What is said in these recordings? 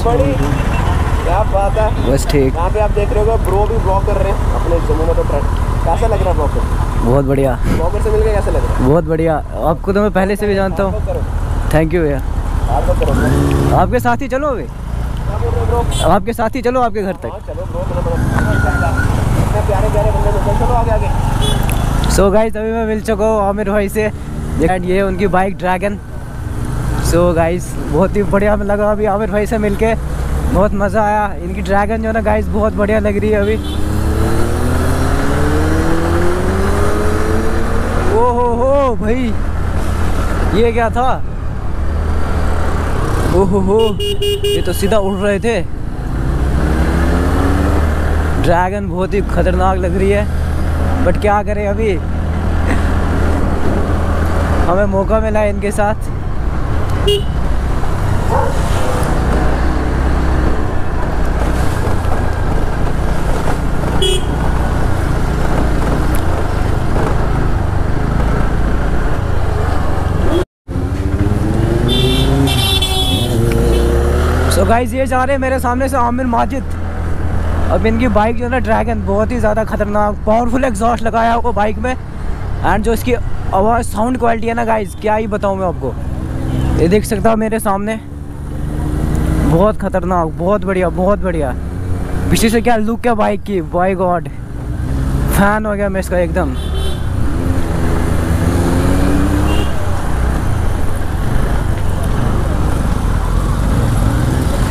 क्या बात है। बस ठीक। यहाँ पे आप देख रहे हो ब्रो भी ब्लॉग कर रहे हैं अपने जमीनों के ऊपर। कैसा लग रहा है ब्लॉगर? बहुत बढ़िया। ब्लॉगर से मिलकर कैसा लग रहा है? बहुत बढ़िया। आपको तो मैं पहले से भी जानता हूँ। थैंक यू भैया। आपके साथ ही चलो अभी, आपके साथ ही चलो आपके घर तक। सो गाइस अभी मैं मिल चुका हूँ आमिर भाई से एंड ये उनकी बाइक ड्रैगन। सो गाइस बहुत ही बढ़िया लगा अभी आमिर भाई से मिलके, बहुत मज़ा आया। इनकी ड्रैगन जो है ना गाइस बहुत बढ़िया लग रही है अभी। ओहो हो भाई ये क्या था? ओहो हो ये तो सीधा उड़ रहे थे। ड्रैगन बहुत ही खतरनाक लग रही है बट क्या करें, अभी हमें मौका मिला इनके साथ। तो गाइस ये जा रहे हैं मेरे सामने से आमिर माजिद। अब इनकी बाइक जो है ना ड्रैगन बहुत ही ज़्यादा खतरनाक पावरफुल एग्जॉस्ट लगाया हुआ बाइक में एंड जो इसकी आवाज़ साउंड क्वालिटी है ना गाइस क्या ही बताऊँ मैं आपको। ये देख सकता हूँ मेरे सामने, बहुत खतरनाक, बहुत बढ़िया, बहुत बढ़िया। पीछे से क्या लुक क्या बाइक की, बाय गॉड फैन हो गया मैं इसका एकदम।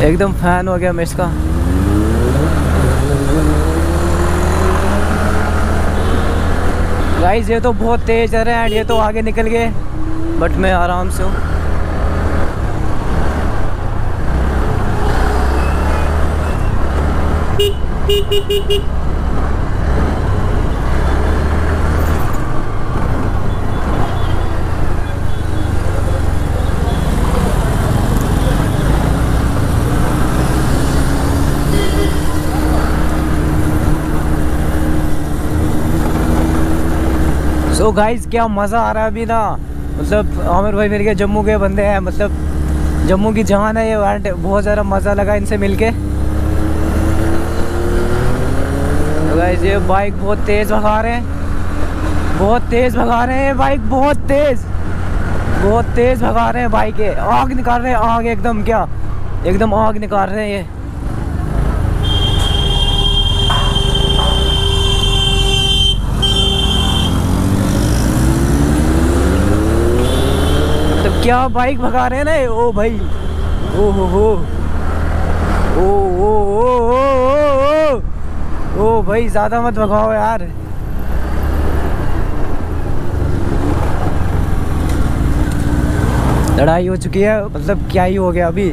एकदम फैन हो गया मैं इसका। गाइस ये तो बहुत तेज जा रहे हैं एंड ये तो आगे निकल गए बट मैं आराम से हूँ। तो गाइस क्या मज़ा आ रहा है अभी ना, मतलब आमिर भाई मेरे के जम्मू के बंदे हैं, मतलब जम्मू की जान है ये एंड बहुत ज़्यादा मज़ा लगा इनसे मिलके। तो गाइस ये बाइक बहुत तेज़ भगा रहे हैं, बहुत तेज़ भगा रहे हैं बाइक, बहुत तेज़ भगा रहे हैं बाइक। ये आग निकाल रहे हैं, आग एकदम, क्या एकदम आग निकाल रहे हैं ये। क्या बाइक भगा रहे हैं ना, ओ भाई ओ हो हो ओ ओ ओ ओ ओ भाई ज़्यादा मत भगाओ यार। लड़ाई हो चुकी है, मतलब क्या ही हो गया अभी।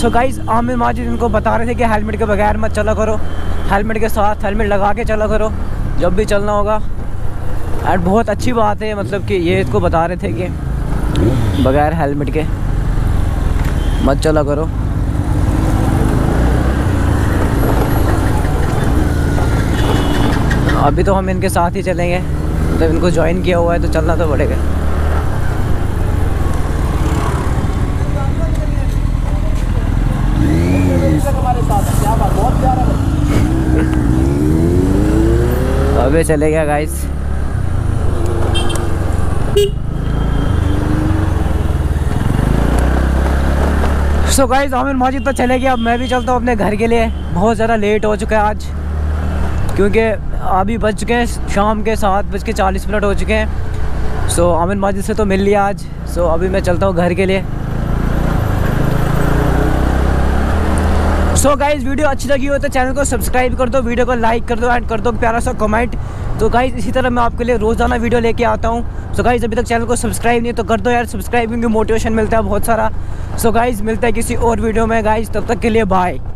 सो गाइस आमिर माजिद इनको बता रहे थे कि हेलमेट के बगैर मत चला करो, हेलमेट के साथ हेलमेट लगा के चला करो जब भी चलना होगा। एंड बहुत अच्छी बात है, मतलब कि ये इसको बता रहे थे कि बगैर हेलमेट के मत चला करो। अभी तो हम इनके साथ ही चलेंगे, मतलब तो इनको ज्वाइन किया हुआ है तो चलना तो पड़ेगा। अबे चले गया guys. So guys Aamir Majid तो चले गया, अब मैं भी चलता हूँ अपने घर के लिए। बहुत ज़्यादा लेट हो चुका है आज क्योंकि अभी बज चुके हैं शाम के 7:40 हो चुके हैं। सो आमिर माजिद से तो मिल लिया आज। सो अभी मैं चलता हूँ घर के लिए। सो गाइज़ वीडियो अच्छी लगी हो तो चैनल को सब्सक्राइब कर दो, वीडियो को लाइक कर दो एंड कर दो प्यारा सा कमेंट। तो गाइज़ इसी तरह मैं आपके लिए रोज़ाना वीडियो लेके आता हूँ। सो गाइज़ अभी तक चैनल को सब्सक्राइब नहीं तो कर दो यार सब्सक्राइब, क्योंकि मोटिवेशन मिलता है बहुत सारा। सो गाइज़ मिलता है किसी और वीडियो में गाइज़, तब तक के लिए बाय।